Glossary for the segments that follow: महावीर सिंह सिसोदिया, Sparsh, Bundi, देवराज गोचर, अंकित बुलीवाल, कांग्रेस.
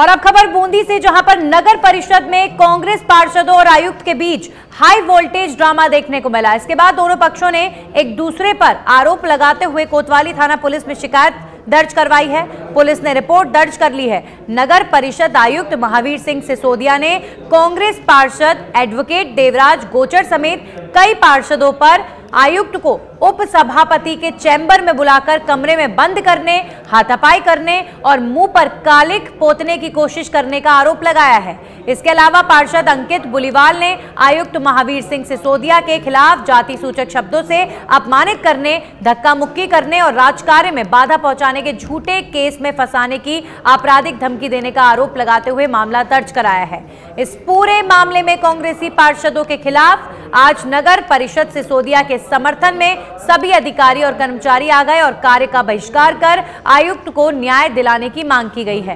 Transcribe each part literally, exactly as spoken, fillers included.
और अब खबर बूंदी से, जहां पर नगर परिषद में कांग्रेस पार्षदों और आयुक्त के बीच हाई वोल्टेज ड्रामा देखने को मिला। इसके बाद दोनों पक्षों ने एक दूसरे पर आरोप लगाते हुए कोतवाली थाना पुलिस में शिकायत दर्ज करवाई है। पुलिस ने रिपोर्ट दर्ज कर ली है। नगर परिषद आयुक्त महावीर सिंह सिसोदिया ने कांग्रेस पार्षद एडवोकेट देवराज गोचर समेत कई पार्षदों पर आयुक्त को उपसभापति के चैंबर में बुलाकर कमरे में बंद करने, हाथापाई करने और मुंह पर कालिख पोतने की कोशिश करने का आरोप लगाया है। इसके अलावा पार्षद अंकित बुलीवाल ने आयुक्त महावीर सिंह सिसोदिया के खिलाफ जाति सूचक शब्दों से अपमानित करने, धक्का मुक्की करने और राजकार्य में बाधा पहुंचाने के झूठे केस में फंसाने की आपराधिक धमकी देने का आरोप लगाते हुए मामला दर्ज कराया है। इस पूरे मामले में कांग्रेसी पार्षदों के खिलाफ आज नगर परिषद सिसोदिया के समर्थन में सभी अधिकारी और कर्मचारी आ गए और कार्य का बहिष्कार कर आयुक्त को न्याय दिलाने की मांग की गई है।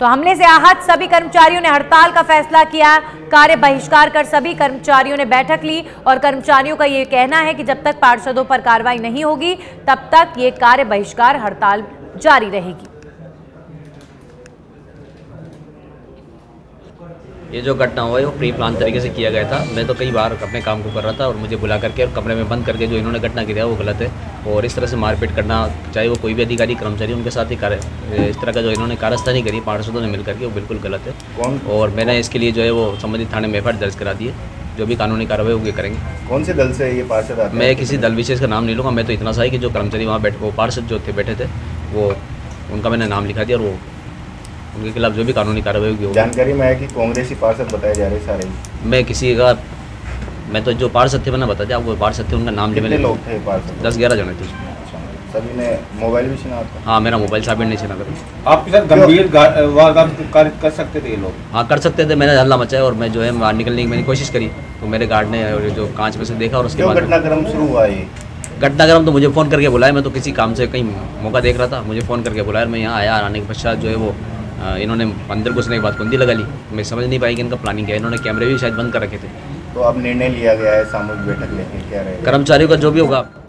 तो हमले से आहत सभी कर्मचारियों ने हड़ताल का फैसला किया। कार्य बहिष्कार कर सभी कर्मचारियों ने बैठक ली और कर्मचारियों का यह कहना है कि जब तक पार्षदों पर कार्रवाई नहीं होगी तब तक ये कार्य बहिष्कार हड़ताल जारी रहेगी। ये जो घटना हुआ है वो प्री प्लान तरीके से किया गया था। मैं तो कई बार अपने काम को कर रहा था और मुझे बुला करके और कमरे में बंद करके जो इन्होंने घटना की है वो गलत है। और इस तरह से मारपीट करना, चाहे वो कोई भी अधिकारी कर्मचारी उनके साथ ही कार्य इस तरह का जो इन्होंने कार्यस्थानी करी पार्षदों ने मिलकर के, वो बिल्कुल गलत है। और मैंने इसके लिए जो है वो संबंधित थाने में एफ आई आर दर्ज करा दी है। जो भी कानूनी कार्रवाई होगी करेंगे। कौन से दल से ये पार्षद आते हैं? मैं किसी दल विशेष का नाम नहीं लूँगा। मैं तो इतना सा है कि जो कर्मचारी वहाँ बैठे, वो पार्षद जो थे बैठे थे, वो उनका मैंने नाम लिखा दिया और वो उनके खिलाफ जो भी कानूनी कार्रवाई होगी। जानकारी में है कि कांग्रेसी पार्षद बताए जा रहे सारे। मैं किसी का, मैं तो जो पार्षद थे मैंने बता दिया आपको, पार्षद थे उनका नाम लेने लोग थे पार्षद दस ग्यारह जने थे। सभी ने मोबाइल भी छीना था। हाँ, मेरा मोबाइल साबिर नहीं छीना कर। आपके साथ गंभीर वारदात कर सकते थे ये लोग? हाँ, कर सकते थे। मैंने हल्ला मचाया और मैं जो है बाहर निकलने की मैंने कोशिश करी तो मेरे गार्ड ने जो कांच में से देखा और उसके बाद घटनाक्रम शुरू हुआ। ये घटनाक्रम तो मुझे फ़ोन करके बुलाया। मैं तो किसी काम से कहीं मौका देख रहा था, मुझे फ़ोन करके बुलाया। मैं यहाँ आया, आने के पश्चात जो है वो इन्होंने अंदर घुसने के बाद कुंडी लगा ली। मैं समझ नहीं पाई कि इनका प्लानिंग क्या है। इन्होंने कैमरे भी शायद बंद कर रखे थे। तो अब निर्णय लिया गया है सामूहिक बैठक लेके, क्या रहेगा? कर्मचारियों का जो भी होगा।